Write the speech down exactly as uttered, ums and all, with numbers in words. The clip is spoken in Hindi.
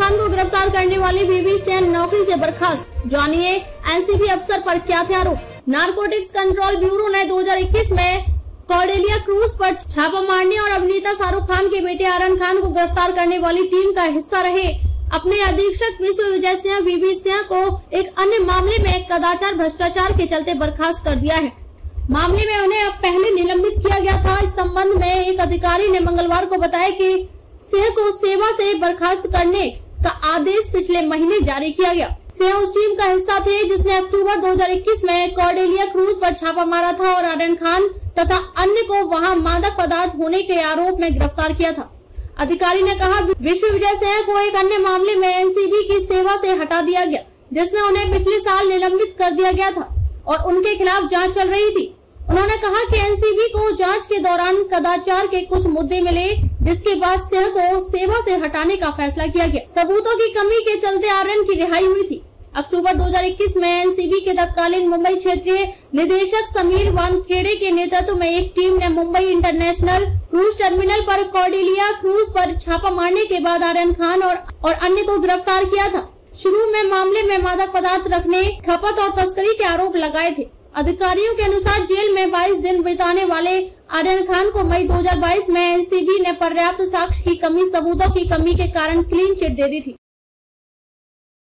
खान को गिरफ्तार करने वाली बीबी सेन नौकरी से बर्खास्त, जानिए एनसीबी अफसर पर क्या थे आरोप। नारकोटिक्स कंट्रोल ब्यूरो ने दो हज़ार इक्कीस में कॉर्डेलिया क्रूज पर छापा मारने और अभिनेता शाहरुख खान के बेटे आर्यन खान को गिरफ्तार करने वाली टीम का हिस्सा रहे। अपने अधीक्षक विश्व विजय सिंह बीबी सिंह को एक अन्य मामले में कदाचार भ्रष्टाचार के चलते बर्खास्त कर दिया है। मामले में उन्हें अब पहले निलंबित किया गया था। इस संबंध में एक अधिकारी ने मंगलवार को बताया कि सिंह को सेवा से बर्खास्त करने का आदेश पिछले महीने जारी किया गया। सिंह उस टीम का हिस्सा थे जिसने अक्टूबर दो हज़ार इक्कीस में कॉर्डेलिया क्रूज पर छापा मारा था और आर्यन खान तथा अन्य को वहां मादक पदार्थ होने के आरोप में गिरफ्तार किया था। अधिकारी ने कहा विश्व विजय सिंह को एक अन्य मामले में एनसीबी की सेवा से हटा दिया गया, जिसमें उन्हें पिछले साल निलंबित कर दिया गया था और उनके खिलाफ जांच चल रही थी। उन्होंने कहा कि एनसीबी को जांच के दौरान कदाचार के कुछ मुद्दे मिले, जिसके बाद सिंह को सेवा से हटाने का फैसला किया गया। सबूतों की कमी के चलते आर्यन की रिहाई हुई थी। अक्टूबर दो हज़ार इक्कीस में एनसीबी के तत्कालीन मुंबई क्षेत्रीय निदेशक समीर वानखेडे के नेतृत्व में एक टीम ने मुंबई इंटरनेशनल क्रूज टर्मिनल पर कॉर्डेलिया क्रूज पर छापा मारने के बाद आर्यन खान और, और अन्य को गिरफ्तार किया था। शुरू में मामले में मादक पदार्थ रखने, खपत और तस्करी के आरोप लगाए थे। अधिकारियों के अनुसार जेल में बाईस दिन बिताने वाले आर्यन खान को मई दो हज़ार बाईस में एनसीबी ने पर्याप्त साक्ष्य की कमी, सबूतों की कमी के कारण क्लीन चिट दे दी थी।